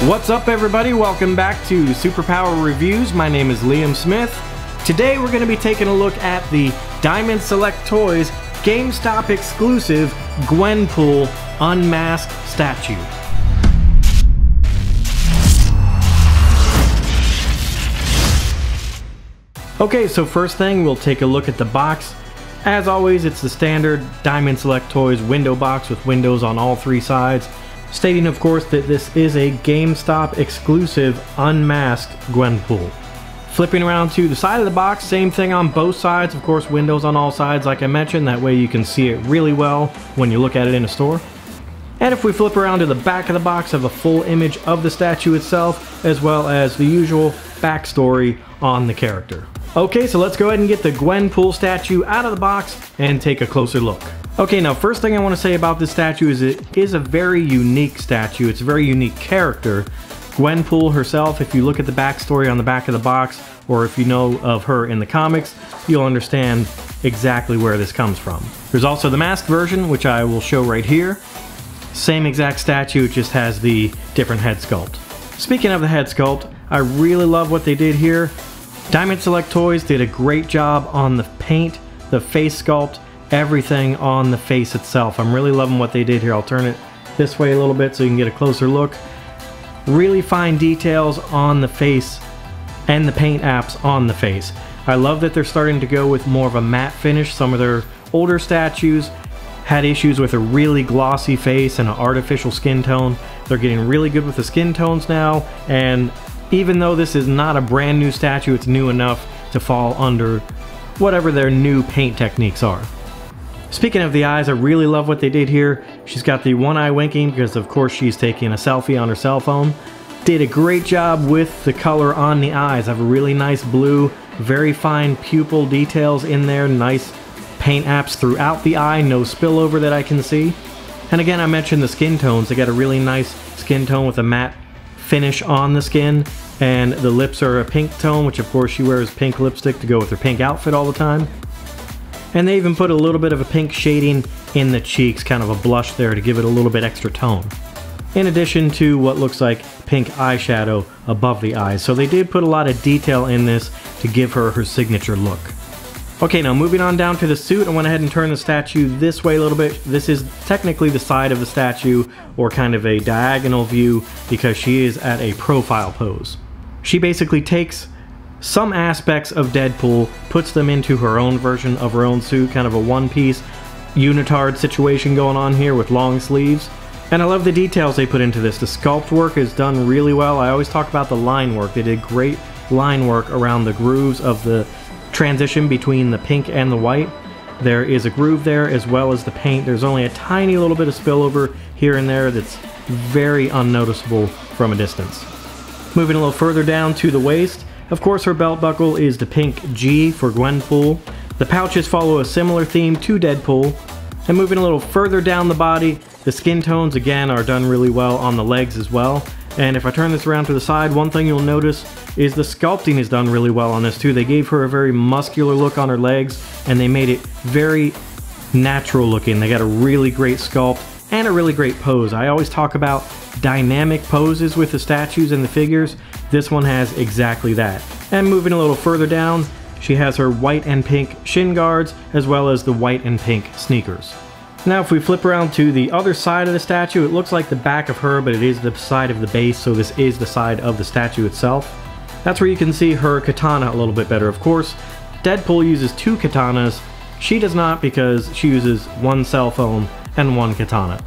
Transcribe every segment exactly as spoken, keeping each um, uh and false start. What's up, everybody? Welcome back to Superpower Reviews. My name is Liam Smith. Today we're going to be taking a look at the Diamond Select Toys GameStop exclusive Gwenpool unmasked statue. Okay, so first thing, we'll take a look at the box. As always, it's the standard Diamond Select Toys window box with windows on all three sides, stating of course that this is a GameStop exclusive unmasked Gwenpool. Flipping around to the side of the box, same thing on both sides, of course windows on all sides like I mentioned, that way you can see it really well when you look at it in a store. And if we flip around to the back of the box, have a full image of the statue itself, as well as the usual backstory on the character. Okay, so let's go ahead and get the Gwenpool statue out of the box and take a closer look. Okay, now first thing I want to say about this statue is it is a very unique statue. It's a very unique character. Gwenpool herself, if you look at the backstory on the back of the box, or if you know of her in the comics, you'll understand exactly where this comes from. There's also the masked version, which I will show right here. Same exact statue, it just has the different head sculpt. Speaking of the head sculpt, I really love what they did here. Diamond Select Toys did a great job on the paint, the face sculpt, everything on the face itself. I'm really loving what they did here. I'll turn it this way a little bit so you can get a closer look. Really fine details on the face and the paint apps on the face. I love that they're starting to go with more of a matte finish. Some of their older statues had issues with a really glossy face and an artificial skin tone. They're getting really good with the skin tones now, and even though this is not a brand new statue, it's new enough to fall under whatever their new paint techniques are. Speaking of the eyes, I really love what they did here. She's got the one eye winking because of course she's taking a selfie on her cell phone. Did a great job with the color on the eyes. I have a really nice blue, very fine pupil details in there, nice paint apps throughout the eye, no spillover that I can see. And again, I mentioned the skin tones. They got a really nice skin tone with a matte finish on the skin, and the lips are a pink tone, which of course she wears pink lipstick to go with her pink outfit all the time. And they even put a little bit of a pink shading in the cheeks, kind of a blush there to give it a little bit extra tone. In addition to what looks like pink eyeshadow above the eyes. So they did put a lot of detail in this to give her her signature look. Okay, now moving on down to the suit, I went ahead and turned the statue this way a little bit. This is technically the side of the statue, or kind of a diagonal view, because she is at a profile pose. She basically takes some aspects of Deadpool, puts them into her own version of her own suit, kind of a one-piece unitard situation going on here with long sleeves. And I love the details they put into this. The sculpt work is done really well. I always talk about the line work. They did great line work around the grooves of the transition between the pink and the white. There is a groove there, as well as the paint. There's only a tiny little bit of spillover here and there that's very unnoticeable from a distance. Moving a little further down to the waist, of course her belt buckle is the pink G for Gwenpool. The pouches follow a similar theme to Deadpool. And moving a little further down the body, the skin tones again are done really well on the legs as well. And if I turn this around to the side, one thing you'll notice is the sculpting is done really well on this too. They gave her a very muscular look on her legs, and they made it very natural looking. They got a really great sculpt and a really great pose. I always talk about dynamic poses with the statues and the figures. This one has exactly that. And moving a little further down, she has her white and pink shin guards, as well as the white and pink sneakers. Now if we flip around to the other side of the statue, it looks like the back of her, but it is the side of the base, so this is the side of the statue itself. That's where you can see her katana a little bit better. Of course, Deadpool uses two katanas. She does not, because she uses one cell phone and one katana.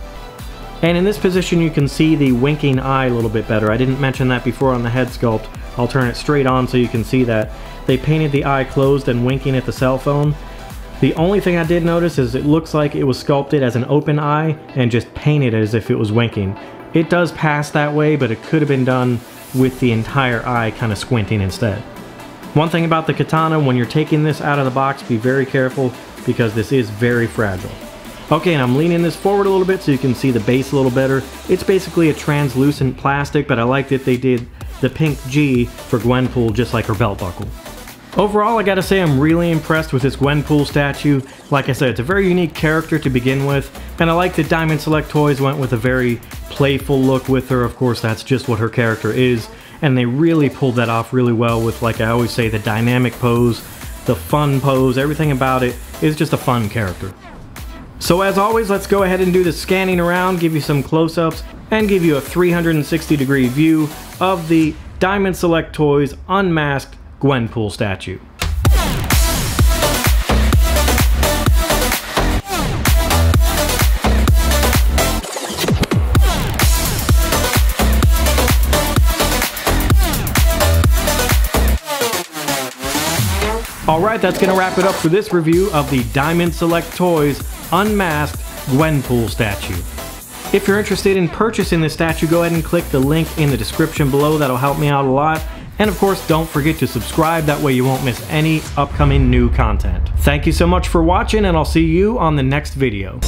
And in this position you can see the winking eye a little bit better. I didn't mention that before on the head sculpt. I'll turn it straight on so you can see that. They painted the eye closed and winking at the cell phone. The only thing I did notice is it looks like it was sculpted as an open eye and just painted as if it was winking. It does pass that way, but it could have been done with the entire eye kind of squinting instead. One thing about the katana, when you're taking this out of the box, be very careful because this is very fragile. Okay, and I'm leaning this forward a little bit so you can see the base a little better. It's basically a translucent plastic, but I like that they did the pink G for Gwenpool just like her belt buckle. Overall, I gotta say I'm really impressed with this Gwenpool statue. Like I said, it's a very unique character to begin with, and I like that Diamond Select Toys went with a very playful look with her. Of course, that's just what her character is, and they really pulled that off really well with, like I always say, the dynamic pose, the fun pose, everything about it is just a fun character. So as always, let's go ahead and do the scanning around, give you some close-ups, and give you a three hundred sixty degree view of the Diamond Select Toys unmasked Gwenpool statue. Alright, that's going to wrap it up for this review of the Diamond Select Toys unmasked Gwenpool statue. If you're interested in purchasing this statue, go ahead and click the link in the description below. That'll help me out a lot. And of course, don't forget to subscribe. That way you won't miss any upcoming new content. Thank you so much for watching, and I'll see you on the next video.